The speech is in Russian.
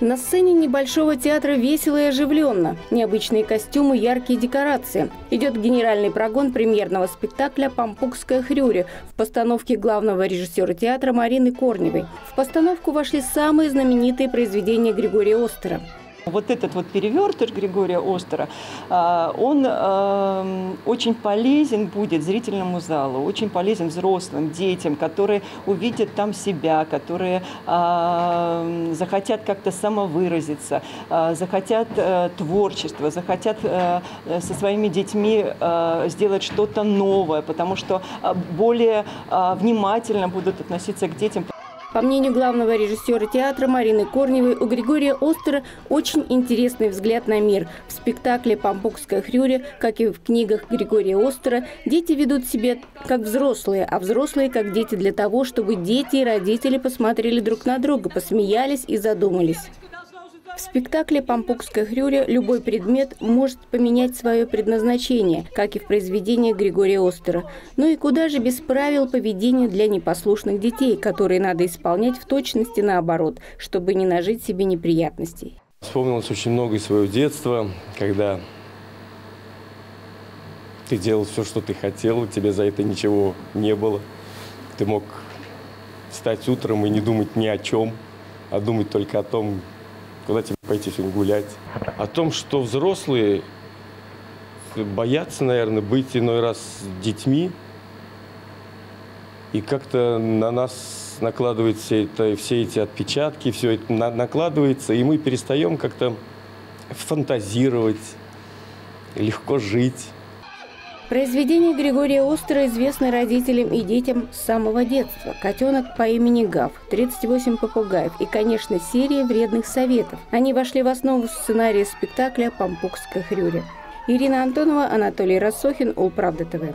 На сцене небольшого театра весело и оживленно. Необычные костюмы, яркие декорации. Идет генеральный прогон премьерного спектакля «Пампукская Хрюря» в постановке главного режиссера театра Марины Корневой. В постановку вошли самые знаменитые произведения Григория Остера. Вот этот вот перевертыш Григория Остера, он очень полезен будет зрительному залу, очень полезен взрослым, детям, которые увидят там себя, которые захотят как-то самовыразиться, захотят творчества, захотят со своими детьми сделать что-то новое, потому что более внимательно будут относиться к детям. По мнению главного режиссера театра Марины Корневой, у Григория Остера очень интересный взгляд на мир. В спектакле «Пампукская Хрюря», как и в книгах Григория Остера, дети ведут себя как взрослые, а взрослые как дети для того, чтобы дети и родители посмотрели друг на друга, посмеялись и задумались. В спектакле «Пампукская Хрюря» любой предмет может поменять свое предназначение, как и в произведении Григория Остера. Ну и куда же без правил поведения для непослушных детей, которые надо исполнять в точности наоборот, чтобы не нажить себе неприятностей. Вспомнилось очень много из своего детства, когда ты делал все, что ты хотел, тебе за это ничего не было. Ты мог встать утром и не думать ни о чем, а думать только о том, куда тебе пойти сегодня гулять. О том, что взрослые боятся, наверное, быть иной раз детьми. И как-то на нас накладываются все эти отпечатки, все это накладывается, и мы перестаем как-то фантазировать, легко жить. Произведение Григория Остера известно родителям и детям с самого детства. «Котенок по имени Гав», «38 попугаев» и, конечно, серия вредных советов. Они вошли в основу сценария спектакля «Пампукская Хрюря». Ирина Антонова, Анатолий Рассохин, УлПравда ТВ.